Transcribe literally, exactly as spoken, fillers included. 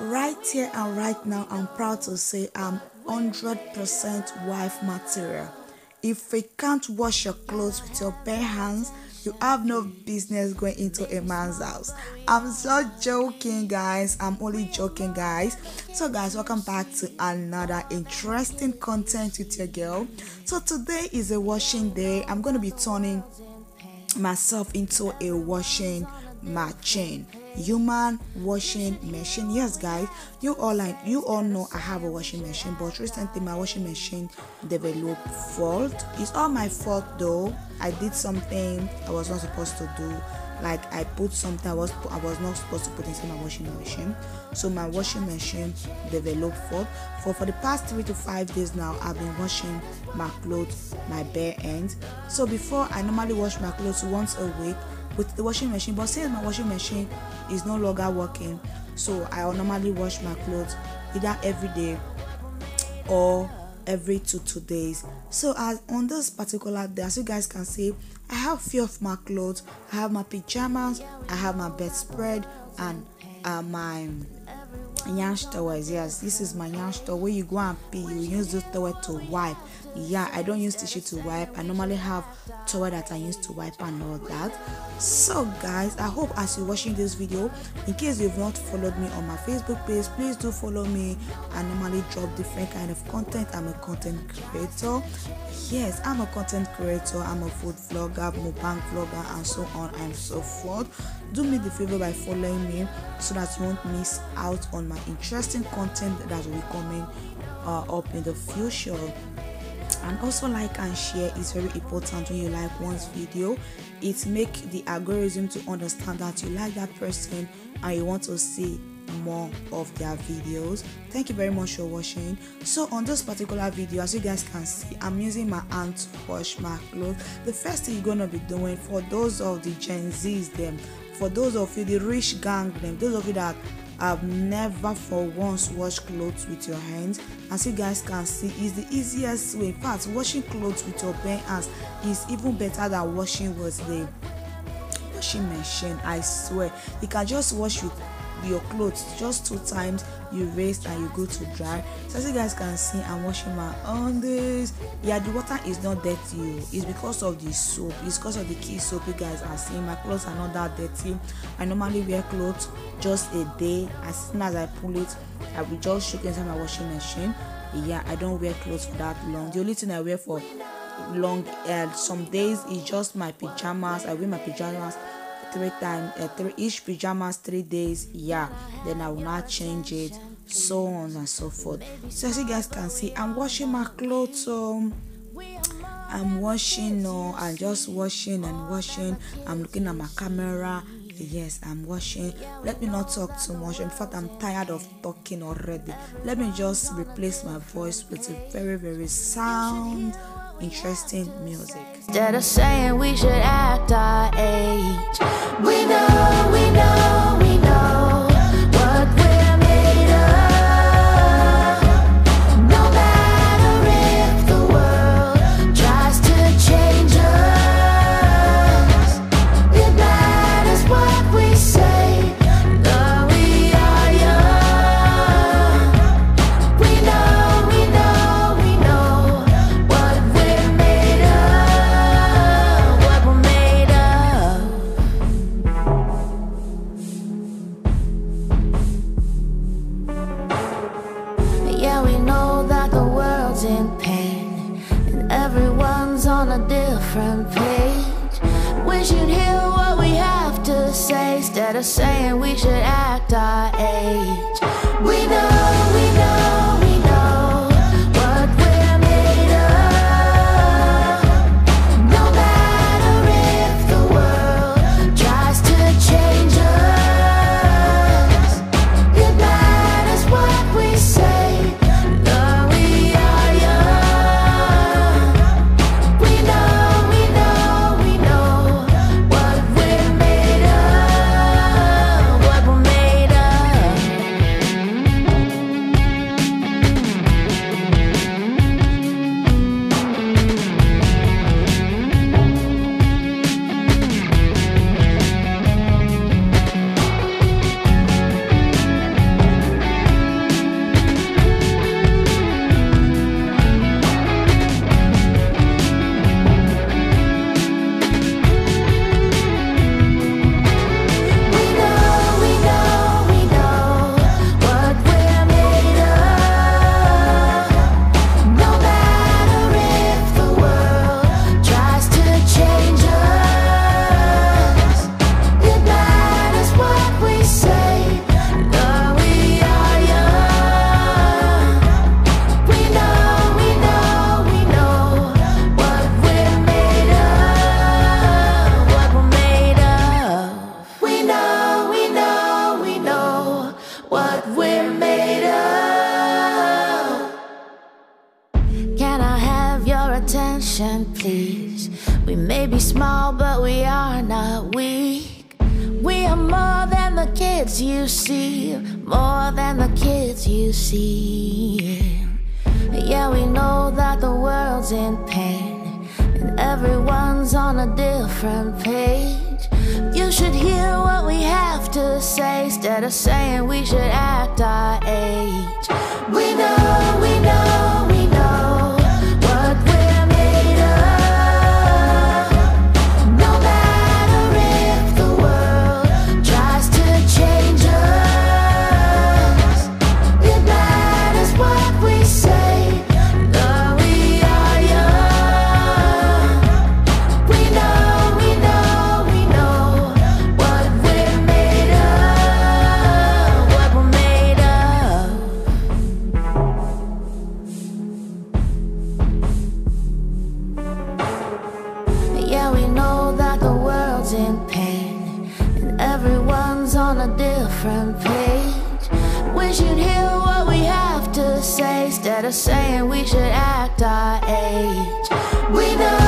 Right here and right now, I'm proud to say I'm one hundred percent wife material. If you can't wash your clothes with your bare hands, you have no business going into a man's house. I'm so joking, guys. I'm only joking, guys. So, guys, welcome back to another interesting content with your girl. So, today is a washing day. I'm going to be turning myself into a washing machine. Human washing machine. Yes, guys, you all like you all know I have a washing machine, but recently my washing machine developed fault. It's all my fault though. I did something I was not supposed to do. Like I put something I was I was not supposed to put into my washing machine. So my washing machine developed fault. For for the past three to five days now, I've been washing my clothes, my bare ends. So before, I normally wash my clothes once a week with the washing machine, but since my washing machine is no longer working, so I normally wash my clothes either every day or every two two days. So as on this particular day, as you guys can see, I have few of my clothes. I have my pajamas, I have my bedspread, and uh, my yarn towels. Yes, this is my yarn towel where you go and pee, you use this towel to wipe. Yeah, I don't use tissue to wipe. I normally have towel that I use to wipe and all that. So guys, I hope as you're watching this video, in case you've not followed me on my Facebook page, please do follow me. I normally drop different kind of content. I'm a content creator. Yes, I'm a content creator. I'm a food vlogger, mukbang vlogger, and so on and so forth. Do me the favor by following me so that you won't miss out on my interesting content that will be coming uh, up in the future. And also, like and share is very important. When you like one's video, it makes the algorithm to understand that you like that person and you want to see more of their videos. Thank you very much for watching. So on this particular video, as you guys can see, I'm using my hand to wash my clothes. The first thing you're gonna be doing, for those of the Gen Z's them, for those of you the rich gang them, those of you that I've never for once washed clothes with your hands, as you guys can see, is the easiest way. In fact, washing clothes with your bare hands is even better than washing with the washing machine. I swear, you can just wash with your clothes just two times, you raise and you go to dry. So as you guys can see, I'm washing my undies. Yeah, the water is not dirty, it's because of the soap, it's because of the key soap. You guys are seeing my clothes are not that dirty. I normally wear clothes just a day. As soon as I pull it, I will just shook inside my washing machine. Yeah, I don't wear clothes for that long. The only thing I wear for long uh, some days is just my pajamas. I wear my pajamas three times uh, three each pajamas three days. Yeah, then I will not change it, so on and so forth. So as you guys can see, I'm washing my clothes. um I'm washing, or I'm just washing and washing. I'm looking at my camera. Yes, I'm washing. Let me not talk too much. In fact, I'm tired of talking already. Let me just replace my voice with a very very sound interesting music. Instead of saying we should act our age, we know, we know, we know what we're made of. No matter if the world tries to change us, it matters what we say. Though we are young, we know, we know, we know what we're made of, what we're made of. Yeah, we know that the world's in pain and everyone's on a different page. We should hear what we have to say instead of saying we should act our age. We know, we know, we know what we're made of. No matter if the world tries to change us, it matters what we say. Though we are young, we know, we know, we know what we're made of, what we're made of. what we're made of. Can I have your attention, please? We may be small, but we are not weak. We are more than the kids you see, more than the kids you see. Yeah, we know that the world's in pain, and everyone's on a different page. You should hear what we have to say, instead of saying we should act our age. We know, we know, we know what we're made of. No matter if the world tries to change us, it matters what we say. In pain, and everyone's on a different page. We should hear what we have to say, instead of saying we should act our age. We know.